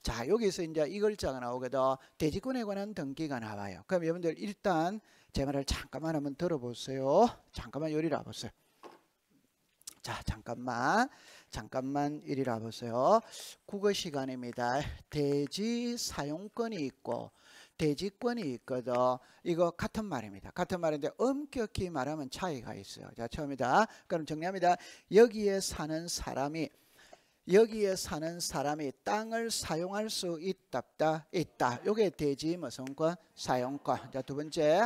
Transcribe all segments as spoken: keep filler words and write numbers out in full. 자, 여기서 이제 이 글자가 나오거든. 대지권에 관한 등기가 나와요. 그럼 여러분들 일단 제 말을 잠깐만 한번 들어보세요. 잠깐만 이리로 와보세요. 자, 잠깐만 잠깐만 이리로 와보세요. 국어 시간입니다. 대지 사용권이 있고 대지권이 있거든. 이거 같은 말입니다. 같은 말인데 엄격히 말하면 차이가 있어요. 자, 처음이다. 그럼 정리합니다. 여기에 사는 사람이 여기에 사는 사람이 땅을 사용할 수 있답다. 있다. 요게 대지 무슨 권? 사용권. 자, 두 번째.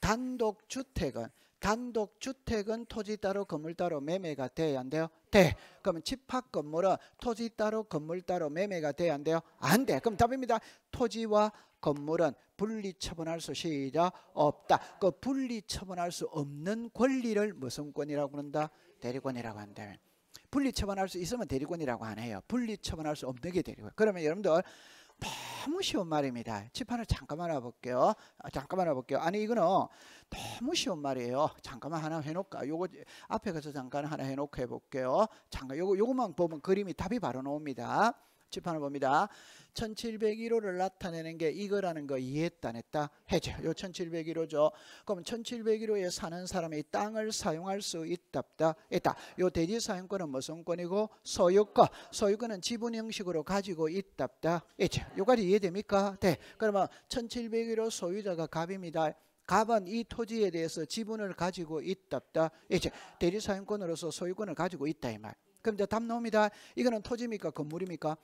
단독주택은 단독주택은 토지 따로 건물 따로 매매가 돼야 안 돼요? 돼. 그러면 집합 건물은 토지 따로 건물 따로 매매가 돼야 안 돼요? 안 돼. 그럼 답입니다. 토지와 건물은 분리 처분할 수 시작 없다. 그 분리 처분할 수 없는 권리를 무슨 권이라고 그런다? 대리권이라고 한다. 분리 처분할 수 있으면 대리권이라고 안 해요. 분리 처분할 수 없는 게 대리권. 그러면 여러분들 너무 쉬운 말입니다. 집안을 잠깐만 알아볼게요. 아, 잠깐만 알아볼게요. 아니 이거는 너무 쉬운 말이에요. 잠깐만 하나 해놓을까? 요거 앞에 가서 잠깐 하나 해놓고 해볼게요. 잠깐 요거 요거만 보면 그림이 답이 바로 나옵니다. 집안을 봅니다. 천칠백일 호를 나타내는 게 이거라는 거 이해했다 냈다 해줘. 요 천칠백일 호죠. 그럼 천칠백일 호에 사는 사람이 땅을 사용할 수 있답다 있다. 요 대지 사용권은 무슨 권이고 소유권. 소유권은 지분 형식으로 가지고 있답다 있죠. 요까지 이해됩니까? 네. 그러면 천칠백일 호 소유자가 갑입니다. 갑은 이 토지에 대해서 지분을 가지고 있답다 있죠. 대지 사용권으로서 소유권을 가지고 있다 이 말. 그럼 이제 답 나옵니다. 이거는 토지입니까? 건물입니까?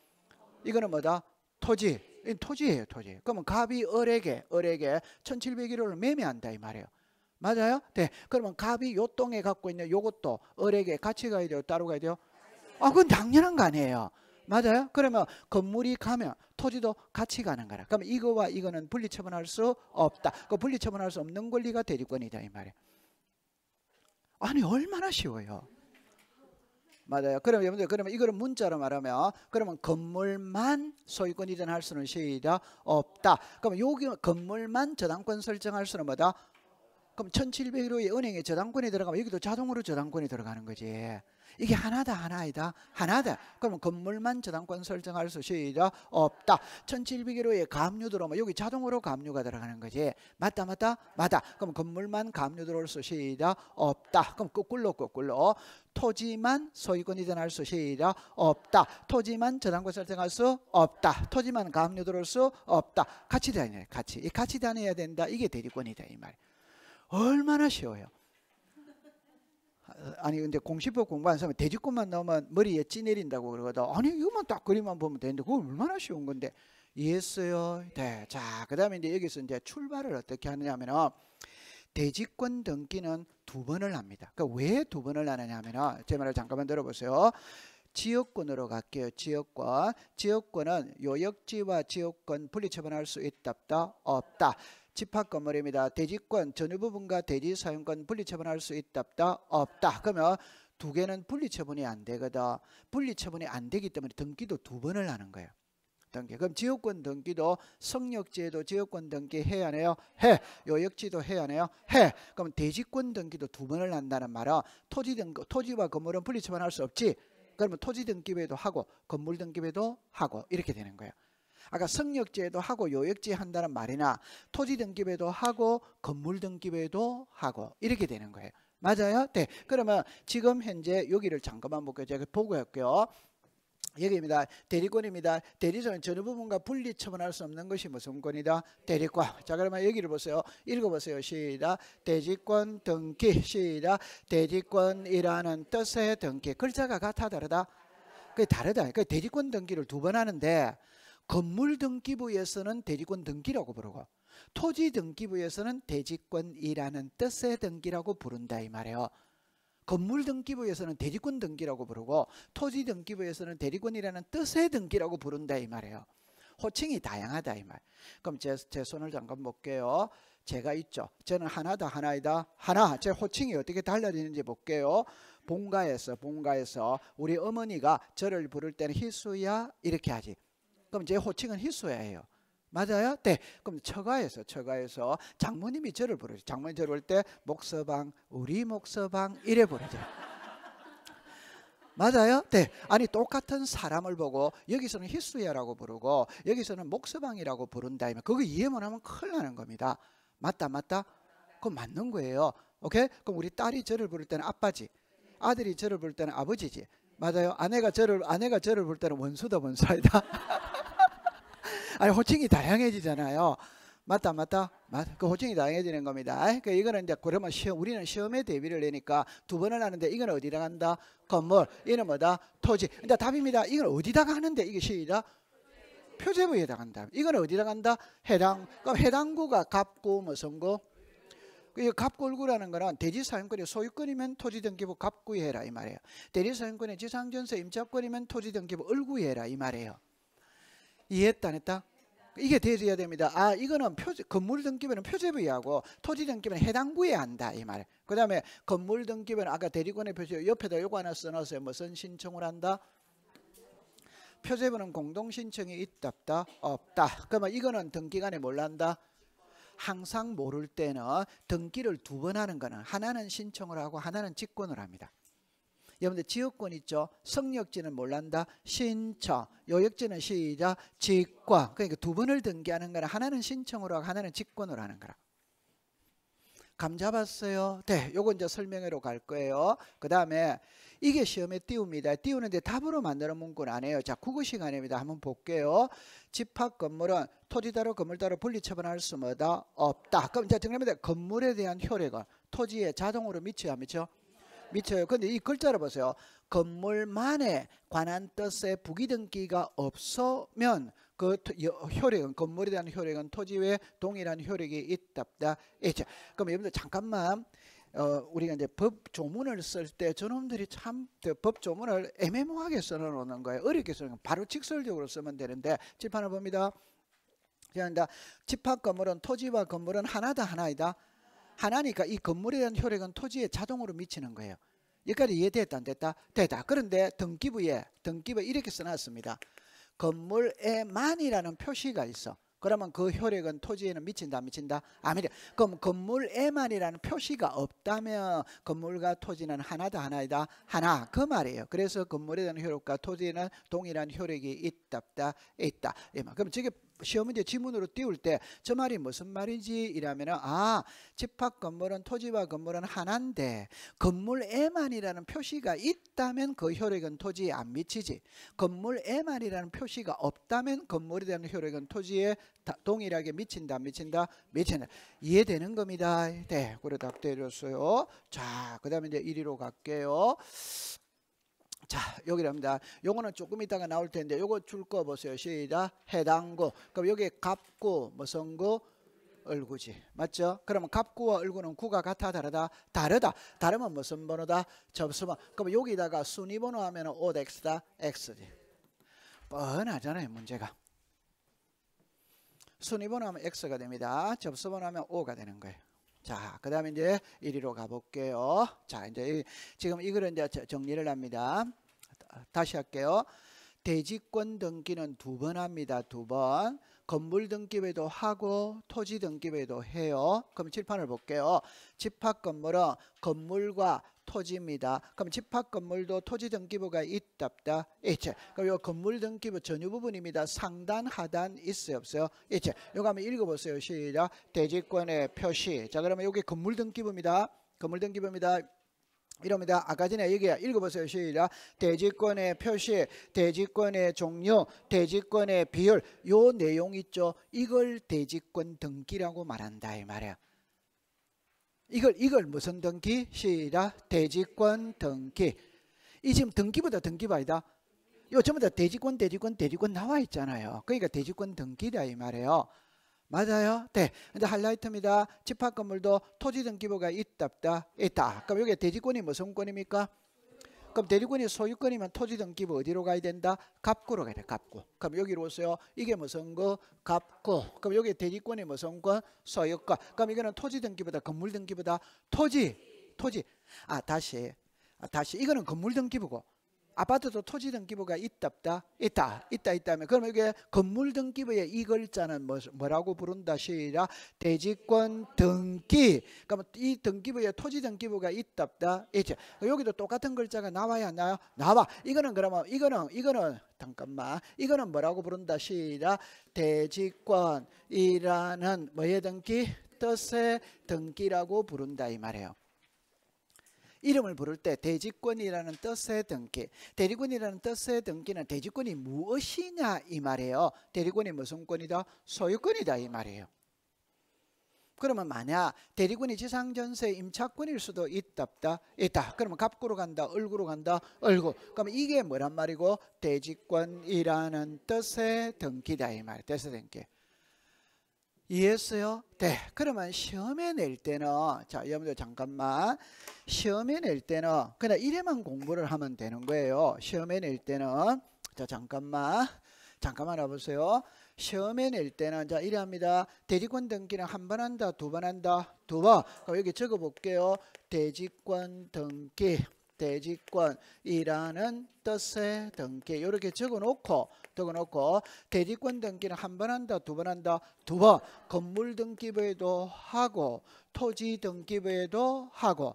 이거는 뭐다? 토지. 토지예요, 토지. 그러면 갑이 을에게, 을에게 천칠백일 호를 매매한다 이 말이에요. 맞아요? 네. 그러면 갑이 요 땅에 갖고 있는 요것도 을에게 같이 가야 돼요? 따로 가야 돼요? 아, 그건 당연한 거 아니에요. 맞아요? 그러면 건물이 가면 토지도 같이 가는 거라. 그러면 이거와 이거는 분리 처분할 수 없다. 그 분리 처분할 수 없는 권리가 대리권이다 이 말이에요. 아니, 얼마나 쉬워요. 맞아요. 그럼 여러분들, 그러면 이거를 문자로 말하면, 그러면 건물만 소유권 이전할 수는 시작 없다. 그럼 여기 건물만 저당권 설정할 수는 뭐다? 그럼 천칠백일 호의 은행에 저당권이 들어가면 여기도 자동으로 저당권이 들어가는 거지. 이게 하나다, 하나이다, 하나다. 그러면 건물만 저당권 설정할 수 시작 없다. 천칠백일 호의 가압류 들어오면 여기 자동으로 가압류가 들어가는 거지. 맞다, 맞다, 맞다. 그럼 건물만 가압류 들어올 수 시작 없다. 그럼 거꾸로, 거꾸로. 토지만 소유권 이전할 수 시작 없다. 토지만 저당권 설정할 수 없다. 토지만 가압류 들어올 수 없다. 같이 다녀야 돼, 같이. 이 같이 다녀야 된다. 이게 대리권이다, 이 말. 얼마나 쉬워요. 아니 근데 공시법 공부하는 사람은 대지권만 나오면 머리에 찌 내린다고 그러거든. 아니 이것만 딱 그림만 보면 되는데 그거 얼마나 쉬운 건데. 이해했어요? 네. 자, 그 다음에 이제 여기서 이제 출발을 어떻게 하느냐 하면은 대지권 등기는 두 번을 합니다. 그러니까 왜 두 번을 하느냐 하면은 제 말을 잠깐만 들어보세요. 지역권으로 갈게요. 지역권. 지역권은 요역지와 지역권 분리 처분할 수 있답다 없다. 집합건물입니다. 대지권 전유부분과 대지사용권 분리처분할 수 있답다 없다. 그러면 두 개는 분리처분이 안 되거든. 분리처분이 안 되기 때문에 등기도 두 번을 하는 거예요. 등기. 그럼 지역권 등기도 성역지에도 지역권 등기 해야 해요? 해. 요역지도 해야 해요? 해. 그럼 대지권 등기도 두 번을 한다는 말은 토지 등기, 토지와 건물은 분리처분할 수 없지. 그러면 토지 등기부에도 하고 건물 등기부에도 하고 이렇게 되는 거예요. 아까 성역지에도 하고 요역지에 한다는 말이나 토지 등기부에도 하고 건물 등기부에도 하고 이렇게 되는 거예요. 맞아요? 네. 그러면 지금 현재 여기를 잠깐만 볼게요. 제가 보고 할게요. 여기입니다. 대리권입니다. 대리권은 전후 부분과 분리 처분할 수 없는 것이 무슨 권이다? 대리권. 자, 그러면 여기를 보세요. 읽어보세요. 시작. 대지권 등기. 시작. 대지권이라는 뜻의 등기. 글자가 같아 다르다? 그게 다르다. 그러니까 대지권 등기를 두 번 하는데 건물 등기부에서는 대지권 등기라고 부르고 토지 등기부에서는 대지권이라는 뜻의 등기라고 부른다 이 말이에요. 건물 등기부에서는 대지권 등기라고 부르고 토지 등기부에서는 대리권이라는 뜻의 등기라고 부른다 이 말이에요. 호칭이 다양하다 이 말. 그럼 제, 제 손을 잠깐 볼게요. 제가 있죠. 저는 하나다 하나이다 하나. 제 호칭이 어떻게 달라지는지 볼게요. 본가에서 본가에서 우리 어머니가 저를 부를 때는 희수야 이렇게 하지. 그럼 제 호칭은 희수야 해요. 맞아요? 네. 그럼 처가에서 처가에서 장모님이 저를 부르죠. 장모님 저를 부를 때 목서방 우리 목서방 이래 부르죠. 맞아요? 네. 아니 똑같은 사람을 보고 여기서는 희수야라고 부르고 여기서는 목서방이라고 부른다면 그거 이해 못하면 큰일 나는 겁니다. 맞다 맞다? 그건 맞는 거예요. 오케이? 그럼 우리 딸이 저를 부를 때는 아빠지, 아들이 저를 부를 때는 아버지지. 맞아요? 아내가 저를 아내가 저를 부를 때는 원수다 원수이다. 아니 호칭이 다양해지잖아요. 맞다 맞다 맞. 그 호칭이 다양해지는 겁니다. 그러니까 이거는 이제 그러면 시험, 우리는 시험에 대비를 내니까 두 번을 하는데 이건 어디다 간다? 건물. 이는 뭐다? 토지. 근데 답입니다. 이건 어디다가 하는데 이게 시이다? 표제부에 해당한다. 이건 어디다 간다? 해당. 그럼 해당구가 갑구 무슨 구? 이 갑골구라는 거는 대지사용권이 소유권이면 토지등기부 갑구에 해라 이 말이에요. 대지사용권이 지상전세 임차권이면 토지등기부 을구에 해라 이 말이에요. 이해했다 안 했다? 이게 돼야 됩니다. 아 이거는 표제, 건물등기부는 표제부하고 토지등기부는 해당구에 한다 이 말이에요. 그 다음에 건물등기부는 아까 대리권의 표제 옆에다 요거 하나 써놓으세요. 무슨 신청을 한다? 표제부는 공동신청이 있다 없다? 없다. 그러면 이거는 등기간에 뭘 한다? 항상 모를 때는 등기를 두 번 하는 거는 하나는 신청을 하고 하나는 직권을 합니다. 여러분들 지역권 있죠? 성역지는 몰란다. 신청. 요역지는 시작. 직권. 그러니까 두 번을 등기하는 거는 하나는 신청으로 하고 하나는 직권으로 하는 거라. 감 잡았어요? 네. 요거 이제 설명회로 갈 거예요. 그 다음에 이게 시험에 띄웁니다. 띄우는데 답으로 만드는 문구는 안 해요. 자, 국어 시간입니다. 한번 볼게요. 집합 건물은 토지 따로 건물 따로 분리 처분할 수 뭐다? 없다. 그럼 이제 정리합니다. 건물에 대한 효력은 토지에 자동으로 미쳐요? 안 미쳐요? 미쳐요. 근데 이 글자를 보세요. 건물만에 관한 뜻의 부기등기가 없으면 그 효력은 건물에 대한 효력은 토지에 동일한 효력이 있답다. 있죠. 그럼 여러분들 잠깐만. 어, 우리가 이제 법 조문을 쓸 때 저놈들이 참 법 조문을 애매모호하게 써놓는 거예요. 어렵게 쓰는 건 바로 직설적으로 쓰면 되는데 칠판을 봅니다. 집합 건물은 토지와 건물은 하나다 하나이다. 하나니까 이 건물에 대한 효력은 토지에 자동으로 미치는 거예요. 여기까지 이해됐다 안 됐다? 됐다. 그런데 등기부에 등기부에 이렇게 써놨습니다. 건물에만이라는 표시가 있어. 그러면 그 효력은 토지에는 미친다 안 미친다? 안 미친다. 그럼 건물에만이라는 표시가 없다면 건물과 토지는 하나다 하나이다 하나 그 말이에요. 그래서 건물에 대한 효력과 토지에는 동일한 효력이 있답다 있다. 그럼 지금 시험 문제 지문으로 띄울 때 저 말이 무슨 말인지 이라면 아 집합 건물은 토지와 건물은 하나인데 건물에만이라는 표시가 있다면 그 효력은 토지에 안 미치지. 건물에만이라는 표시가 없다면 건물에 대한 효력은 토지에 동일하게 미친다 미친다 미친다. 이해되는 겁니다. 네, 그래 답 드렸어요. 자, 그 다음에 이제 일 위로 갈게요. 자, 여기랍니다. 요거는 조금 이따가 나올 텐데 요거 줄 거 보세요. 시작. 해당구. 그럼 여기 갑구, 무슨 구? 을구지. 맞죠? 그러면 갑구와 을구는 구가 같아 다르다? 다르다. 다르면 무슨 번호다? 접수번. 그럼 여기다가 순위번호 하면 오엑스다? X지. 뻔하잖아요. 문제가. 순위번호 하면 X가 됩니다. 접수번호 하면 오가 되는 거예요. 자, 그 다음에 이제 일 위로 가볼게요. 자, 이제 지금 이걸 이제 정리를 합니다. 다시 할게요. 대지권 등기는 두 번 합니다. 두 번. 건물 등기부에도 하고 토지 등기부에도 해요. 그럼 칠판을 볼게요. 집합 건물은 건물과 토지입니다. 그럼 집합 건물도 토지 등기부가 있답다. 있지. 그럼 요 건물 등기부 전유 부분입니다. 상단 하단 있어요 없어요? 있지. 요거 한번 읽어보세요. 시작. 대지권의 표시. 자 그러면 여기 건물 등기부입니다. 건물 등기부입니다. 이럽니다. 아까 전에 여기 읽어보세요. 시작. 대지권의 표시, 대지권의 종류, 대지권의 비율. 요 내용 있죠. 이걸 대지권 등기라고 말한다 이 말이야. 이걸 이걸 무슨 등기? 시작. 대지권 등기. 이 지금 등기보다 등기바이다. 요 전부 다 대지권 대지권 대지권 나와 있잖아요. 그러니까 대지권 등기다 이 말이에요. 맞아요? 네. 근데 하이라이트입니다. 집합 건물도 토지 등기부가 있답다. 있다. 그럼 여기 대지권이 무슨 권입니까? 그럼 대지권이 소유권이면 토지 등기부 어디로 가야 된다? 갑구로 가야 돼. 갑구. 그럼 여기로 오세요. 이게 무슨 거? 갑구. 그럼 여기 대지권이 무슨 권? 소유권. 그럼 이거는 토지 등기부다. 건물 등기부다. 토지. 토지. 아, 다시. 아, 다시. 이거는 건물 등기부고. 아파트도 토지 등기부가 있다 없다? 있다. 있다 있다면 그럼 이게 건물 등기부의 이 글자는 뭐라고 부른다? 시라 대지권 등기. 그럼 이 등기부에 토지 등기부가 있다 없다? 있지. 여기도 똑같은 글자가 나와야 나요? 나와. 이거는 그러면 이거는 이거는 잠깐만. 이거는 뭐라고 부른다? 시라 대지권이라는 뭐의 등기? 뜻의 등기라고 부른다 이 말이에요. 이름을 부를 때 대지권이라는 뜻의 등기. 대리권이라는 뜻의 등기는 대지권이 무엇이냐 이 말이에요. 대리권이 무슨 권이다? 소유권이다 이 말이에요. 그러면 만약 대리권이 지상전세 임차권일 수도 있다 없다? 있다. 그러면 갑구로 간다 을구로 간다 을구. 그럼 이게 뭐란 말이고? 대지권이라는 뜻의 등기다 이 말이에요. 뜻의 등기. 이해했어요? 네. 그러면 시험에 낼 때는, 자, 여러분들 잠깐만. 시험에 낼 때는, 그냥 이래만 공부를 하면 되는 거예요. 시험에 낼 때는, 자, 잠깐만. 잠깐만 와보세요. 시험에 낼 때는, 자, 이래 합니다. 대지권 등기는 한 번 한다, 두 번 한다, 두 번. 그럼 여기 적어 볼게요. 대지권 등기. 대지권이라는 뜻의 등기 이렇게 적어놓고 적어놓고 대지권 등기는 한 번 한다 두 번 한다 두 번 건물 등기부에도 하고 토지 등기부에도 하고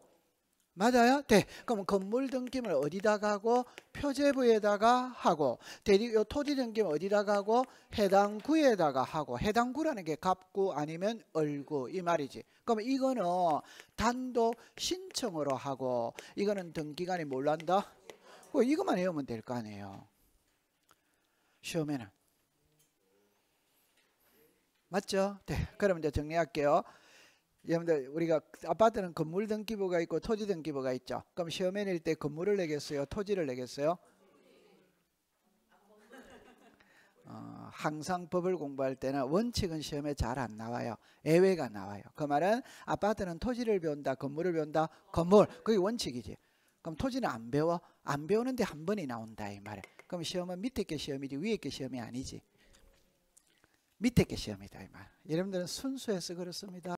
맞아요? 네. 그럼 건물 등기는 어디다가 하고 표제부에다가 하고 대리 토지 등기는 어디다가 하고 해당 구에다가 하고 해당 구라는 게 갑구 아니면 을구 이 말이지. 그럼 이거는 단독 신청으로 하고 이거는 등기관이 뭘 한다? 이것만 외우면 될 거 아니에요. 시험에는. 맞죠? 네. 그럼 이제 정리할게요. 여러분들 우리가 아파트는 건물 등기부가 있고 토지 등기부가 있죠. 그럼 시험에 낼 때 건물을 내겠어요? 토지를 내겠어요? 어, 항상 법을 공부할 때는 원칙은 시험에 잘 안 나와요. 예외가 나와요. 그 말은 아파트는 토지를 배운다. 건물을 배운다. 건물. 그게 원칙이지. 그럼 토지는 안 배워. 안 배우는데 한 번이 나온다. 이 말이에요. 그럼 시험은 밑에 게 시험이지 위에 게 시험이 아니지. 밑에 게 시험이다. 이 말. 여러분들은 순수해서 그렇습니다.